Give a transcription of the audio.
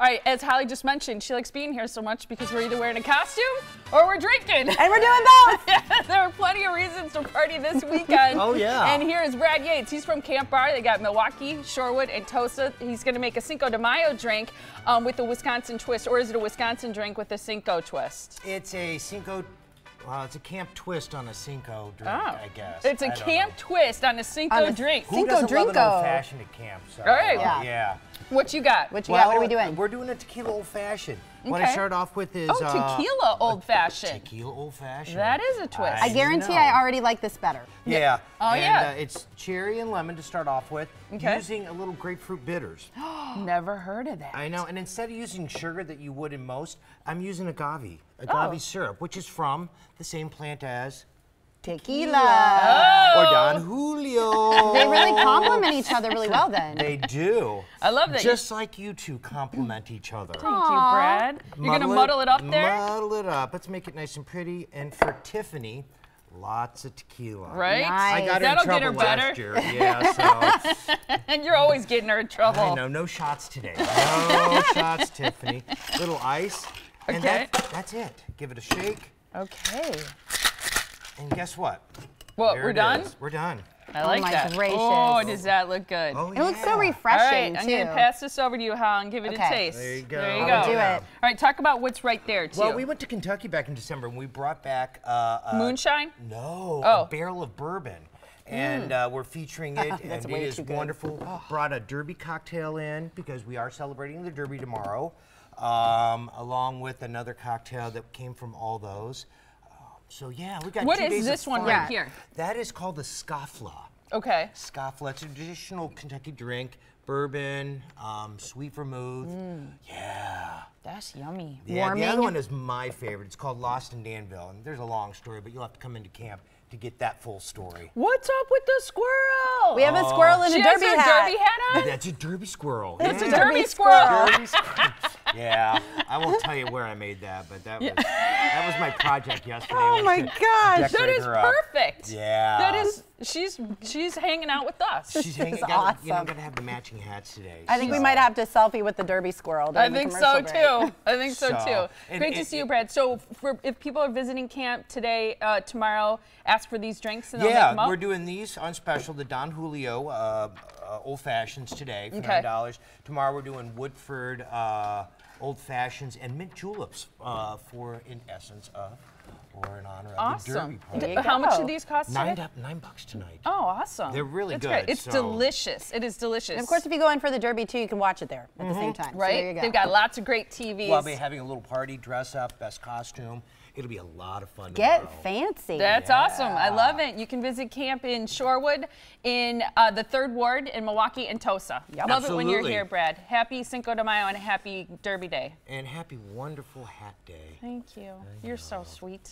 All right, as Holly just mentioned, she likes being here so much because we're either wearing a costume or we're drinking. And we're doing both. Yeah, there are plenty of reasons to party this weekend. Oh, yeah. And here is Brad Yates. He's from Camp Bar. They got Milwaukee, Shorewood, and Tosa. He's going to make a Cinco de Mayo drink with the Wisconsin twist. Or is it a Wisconsin drink with a Cinco twist? It's a Cinco... Wow, it's a camp twist on a Cinco drink, I guess. It's a camp twist on a Cinco drink. Who doesn't love an old-fashioned at camp? So, all right. Yeah. What you got? What are we doing? We're doing a tequila old-fashioned. Okay. What I start off with is... Oh, tequila old-fashioned. Tequila old-fashioned. That is a twist. I guarantee I already like this better. Yeah. Oh, yeah. It's cherry and lemon to start off with, using a little grapefruit bitters. Never heard of that. I know. And instead of using sugar that you would in most, I'm using agave syrup, which is from the same plant as tequila. Oh. Or Don Julio. They really compliment each other really well then. They do. I love that. Just like you two compliment each other. Thank you, Brad. You're going to muddle it up there? Muddle it up. Let's make it nice and pretty. And for Tiffany, lots of tequila. Right? Nice. I got her in trouble last year. Yeah, so. And you're always getting her in trouble. I know. No shots today. No shots, Tiffany. Little ice. Okay. And that's it. Give it a shake. Okay. And guess what? What, we're done? We're done. I like that. Gracious. Oh, does that look good? Oh, yeah. It looks so refreshing, too. All right, I'm going to pass this over to you, Hal, and give it a taste. There you go. There you go. I'll do it. All right, talk about what's right there, too. Well, we went to Kentucky back in December, and we brought back... moonshine? No, a barrel of bourbon. And we're featuring it, and it is wonderful. Brought a Derby cocktail in, because we are celebrating the Derby tomorrow. Along with another cocktail that came from all those. So yeah, we got two days. What is this one right here? That is called the Scofflaw. Okay. Scofflaw, it's a traditional Kentucky drink, bourbon, sweet vermouth. Yeah. That's yummy. Yeah, warming. The other one is my favorite. It's called Lost in Danville, and there's a long story, but you'll have to come into camp to get that full story. What's up with the squirrel? We have a squirrel in a derby hat. She has her derby hat on? That's a derby squirrel. That's a derby squirrel. Derby squirrel. Yeah, I won't tell you where I made that, but that was my project yesterday. Oh my gosh, that is perfect. Yeah, that is. She's hanging out with us. She's hanging out. You're not gonna have the matching hats today. I think we might have to selfie with the derby squirrel. I think so too. I think so too. Great to see you, Brad. So if people are visiting camp today, tomorrow, ask for these drinks and they'll make them up. Yeah, we're doing these on special. The Don Julio old fashions today for $9. Tomorrow we're doing Woodford. Old fashions and mint juleps for, in essence, or in honor of the Derby party. How much do these cost today? $9 tonight. Oh, awesome. They're really good. Great. It's delicious. It is delicious. And of course, if you go in for the Derby, too, you can watch it there at the same time. Right? So there you go. They've got lots of great TVs. We'll be having a little party, dress up, best costume. It'll be a lot of fun tomorrow. Get fancy. That's awesome. I love it. You can visit camp in Shorewood, in the Third Ward, in Milwaukee, and Tosa. Yep. Love it when you're here, Brad. Happy Cinco de Mayo and a happy Derby Day. And happy, wonderful hat day. Thank you. You're so sweet.